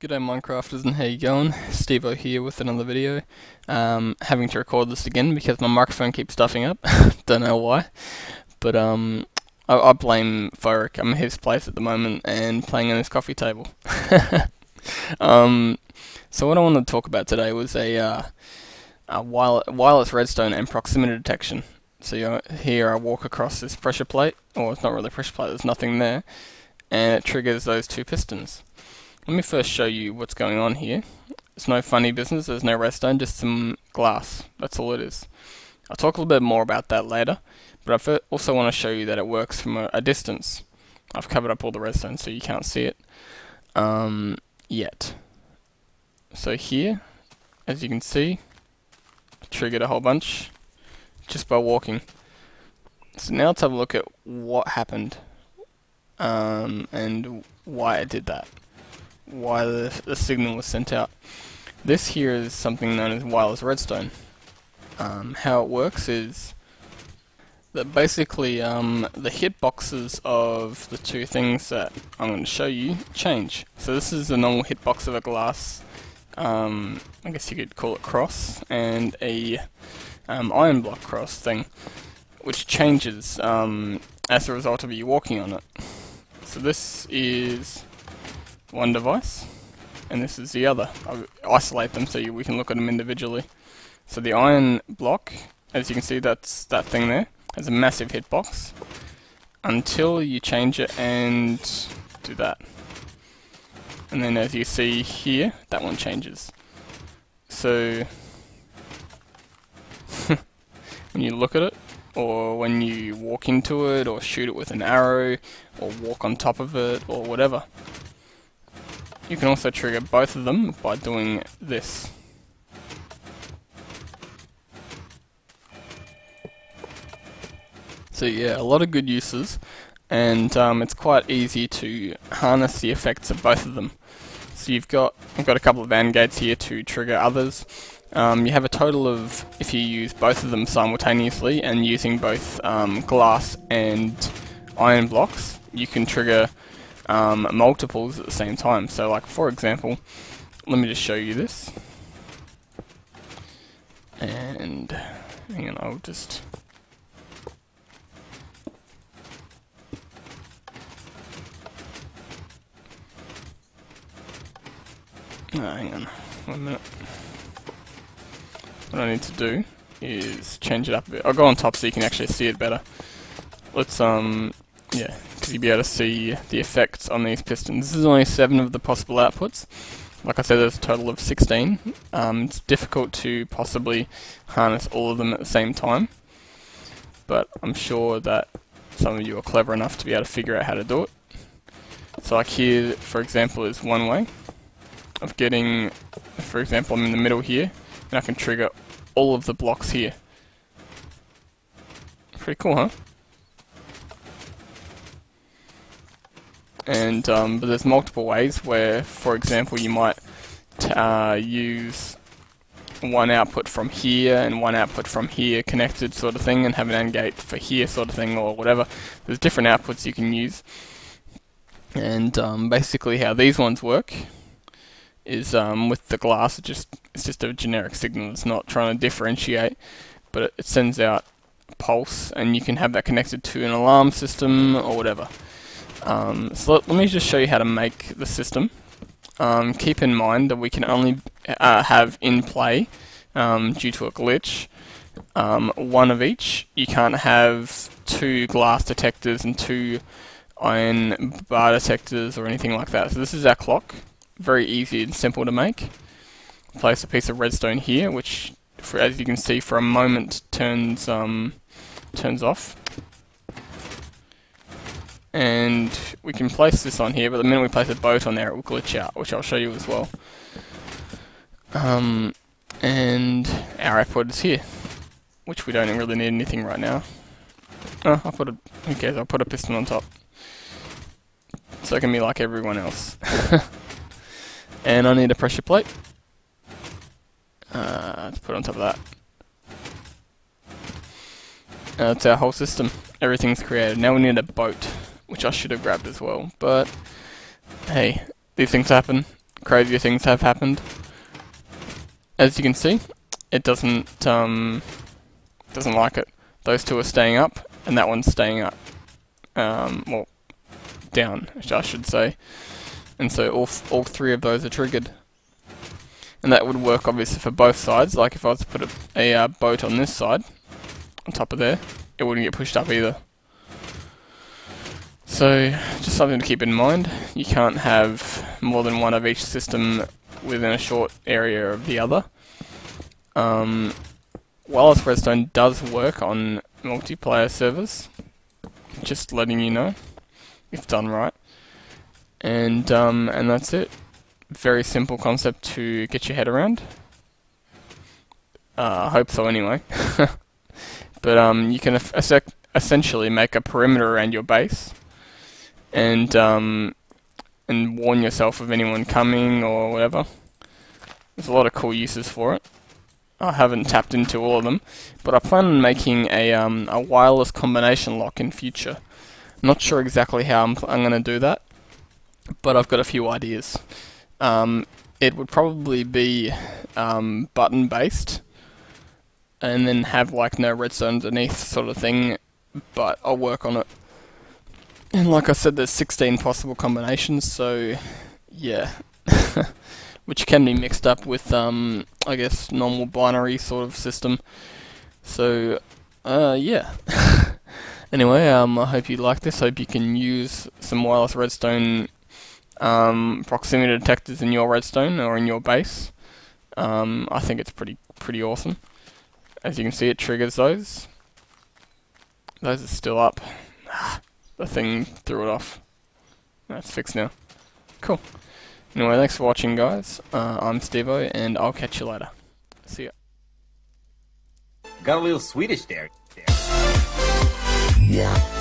G'day Minecrafters, and how you going? Steve-O here with another video. Having to record this again because my microphone keeps stuffing up. Don't know why, but I blame Firerick. I'm at his place at the moment and playing on his coffee table. So what I wanted to talk about today was a wireless redstone and proximity detection. So here I walk across this pressure plate, or it's not really a pressure plate. There's nothing there, and it triggers those two pistons. Let me first show you what's going on here. It's no funny business, there's no redstone, just some glass. That's all it is. I'll talk a little bit more about that later, but I also want to show you that it works from a distance. I've covered up all the redstone so you can't see it yet. So here, as you can see, I triggered a whole bunch just by walking. So now let's have a look at what happened and why it did that. Why the signal was sent out. This here is something known as wireless redstone. How it works is that basically the hitboxes of the two things that I'm going to show you change. So this is the normal hitbox of a glass, I guess you could call it cross, and a iron block cross thing, which changes as a result of you walking on it. So this is one device, and this is the other. I'll isolate them so we can look at them individually. So the iron block, as you can see, that's that thing there, has a massive hitbox until you change it and do that. And then as you see here, that one changes. So when you look at it, or when you walk into it, or shoot it with an arrow, or walk on top of it, or whatever. You can also trigger both of them by doing this. So yeah, a lot of good uses, and it's quite easy to harness the effects of both of them. So I've got a couple of AND gates here to trigger others. You have a total of, if you use both of them simultaneously, and using both glass and iron blocks, you can trigger multiples at the same time. So like, for example, let me just show you this, and hang on, I'll just hang on 1 minute. What I need to do is change it up a bit. I'll go on top so you can actually see it better. Let's yeah, because you'll be able to see the effects on these pistons. This is only 7 of the possible outputs. Like I said, there's a total of 16. It's difficult to possibly harness all of them at the same time, but I'm sure that some of you are clever enough to be able to figure out how to do it. So like here, for example, is one way of getting, for example, I'm in the middle here, and I can trigger all of the blocks here. Pretty cool, huh? And but there's multiple ways where, for example, you might use one output from here and one output from here connected, sort of thing, and have an AND gate for here, sort of thing, or whatever. There's different outputs you can use, and basically how these ones work is with the glass. It's just a generic signal. It's not trying to differentiate, but it sends out a pulse, and you can have that connected to an alarm system or whatever. So let me just show you how to make the system. Keep in mind that we can only have in play, due to a glitch, one of each. You can't have 2 glass detectors and 2 iron bar detectors or anything like that. So this is our clock. Very easy and simple to make. Place a piece of redstone here, which, as you can see, for a moment turns off. And we can place this on here, but the minute we place a boat on there, it will glitch out, which I'll show you as well. And our output is here, which we don't really need anything right now. Oh, I'll put who cares? I'll put a piston on top, so it can be like everyone else. And I need a pressure plate. Let's put it on top of that. That's our whole system. Everything's created. Now we need a boat, which I should have grabbed as well, but hey, these things happen. crazier things have happened. As you can see, it doesn't like it. Those two are staying up, and that one's staying up. Well, down, I should say. And so all three of those are triggered. And that would work obviously for both sides. Like if I was to put a boat on this side, on top of there, it wouldn't get pushed up either. So just something to keep in mind. You can't have more than one of each system within a short area of the other. Wireless redstone does work on multiplayer servers, just letting you know, if done right. And that's it. Very simple concept to get your head around. I hope so anyway. But you can essentially make a perimeter around your base and warn yourself of anyone coming or whatever. There's a lot of cool uses for it. I haven't tapped into all of them, but I plan on making a wireless combination lock in future. I'm not sure exactly how I'm going to do that, but I've got a few ideas. It would probably be button based, and then have like no redstone underneath sort of thing, but I'll work on it. And like I said, there's 16 possible combinations, so yeah. Which can be mixed up with, I guess, normal binary sort of system. So, yeah. Anyway, I hope you like this. Hope you can use some wireless redstone proximity detectors in your redstone or in your base. I think it's pretty awesome. As you can see, it triggers those. Those are still up. The thing threw it off. That's fixed now. Cool. Anyway, thanks for watching, guys. I'm Steve-O, and I'll catch you later. See ya. Got a little Swedish there. Yeah.